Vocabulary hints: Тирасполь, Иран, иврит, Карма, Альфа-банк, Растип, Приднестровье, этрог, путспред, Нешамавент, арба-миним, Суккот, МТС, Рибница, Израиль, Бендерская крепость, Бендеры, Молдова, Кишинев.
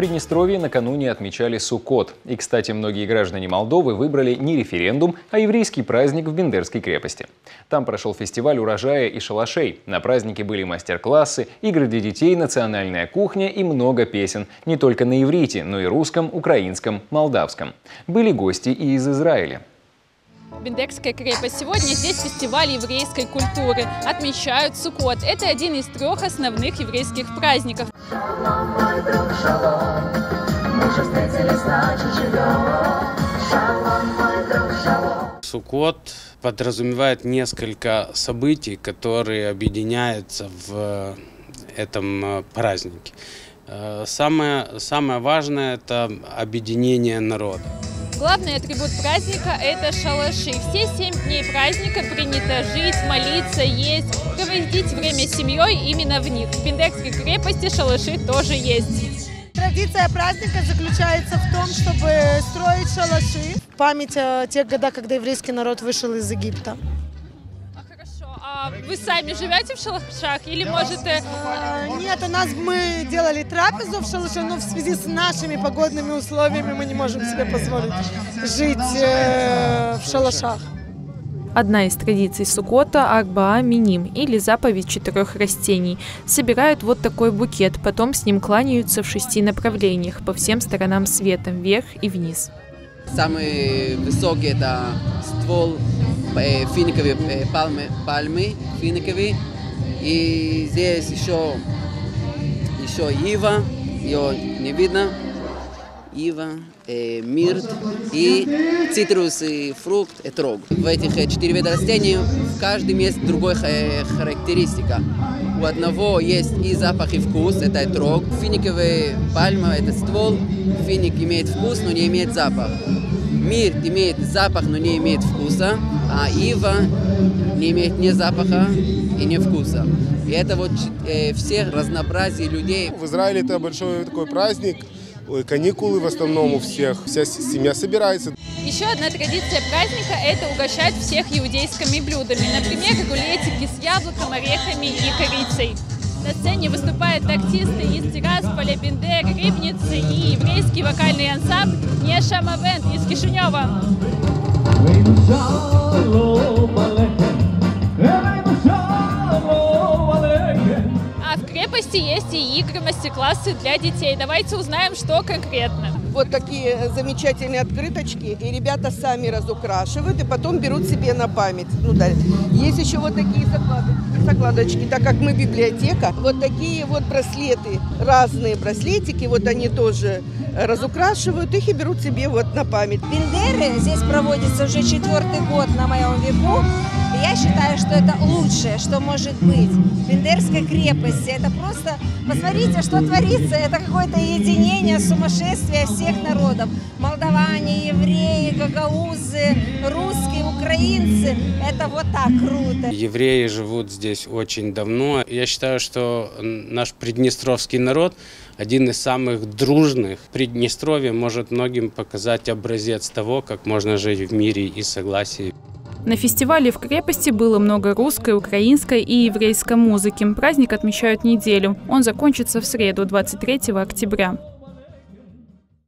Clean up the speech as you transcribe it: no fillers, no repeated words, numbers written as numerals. Приднестровье накануне отмечали Суккот. И, кстати, многие граждане Молдовы выбрали не референдум, а еврейский праздник в Бендерской крепости. Там прошел фестиваль урожая и шалашей. На празднике были мастер-классы, игры для детей, национальная кухня и много песен. Не только на иврите, но и русском, украинском, молдавском. Были гости и из Израиля. Бендерская крепость. Сегодня здесь фестиваль еврейской культуры. Отмечают Суккот. Это один из трех основных еврейских праздников. Шалом, мой друг, шалом. Мы же встретились, значит, живем. Шалом, мой друг, шалом. Суккот подразумевает несколько событий, которые объединяются в этом празднике. Самое важное – это объединение народа. Главный атрибут праздника – это шалаши. Все 7 дней праздника принято жить, молиться, есть, проводить время с семьей именно в них. В Бендерской крепости шалаши тоже есть. Традиция праздника заключается в том, чтобы строить шалаши. Память о тех годах, когда еврейский народ вышел из Египта. Хорошо. А вы сами живете в шалашах или, может… Нет, у нас мы делали трапезу в шалаше, но в связи с нашими погодными условиями мы не можем себе позволить жить в шалашах. Одна из традиций Суккота – арба-миним, или заповедь 4 растений. Собирают вот такой букет, потом с ним кланяются в 6 направлениях, по всем сторонам света, вверх и вниз. Самый высокий – это ствол финиковой пальмы финиковой. И здесь еще ива, ее не видно, ива, мирт и цитрус, и фрукт, этрог. В этих 4 вида растений в каждом есть другая характеристика. У одного есть и запах, и вкус, это этрог. Финиковая пальма – это ствол, финик имеет вкус, но не имеет запах. Мирт имеет запах, но не имеет вкуса, а ива не имеет ни запаха и ни вкуса. И это вот все разнообразие людей. В Израиле это большой такой праздник, каникулы в основном у всех, вся семья собирается. Еще одна традиция праздника – это угощать всех иудейскими блюдами. Например, рулетики с яблоком, орехами и корицей. На сцене выступают тактисты из Тирасполя, Бендер, Рибницы и еврейский вокальный ансамбль «Нешамавент» из Кишинева. А в крепости есть и игры, мастер-классы для детей. Давайте узнаем, что конкретно. Вот такие замечательные открыточки, и ребята сами разукрашивают, и потом берут себе на память. Ну да, есть еще вот такие закладочки, так как мы библиотека. Вот такие вот браслеты, разные браслетики, вот они тоже разукрашивают их и берут себе вот на память. Бендеры здесь проводятся уже 4-й год на моем веку. Я считаю, что это лучшее, что может быть в Бендерской крепости. Это просто, посмотрите, что творится. Это какое-то единение, сумасшествие всех народов. Молдаване, евреи, гагаузы, русские, украинцы. Это вот так круто. Евреи живут здесь очень давно. Я считаю, что наш приднестровский народ один из самых дружных. Приднестровье может многим показать образец того, как можно жить в мире и согласии. На фестивале в крепости было много русской, украинской и еврейской музыки. Праздник отмечают неделю. Он закончится в среду, 23 октября.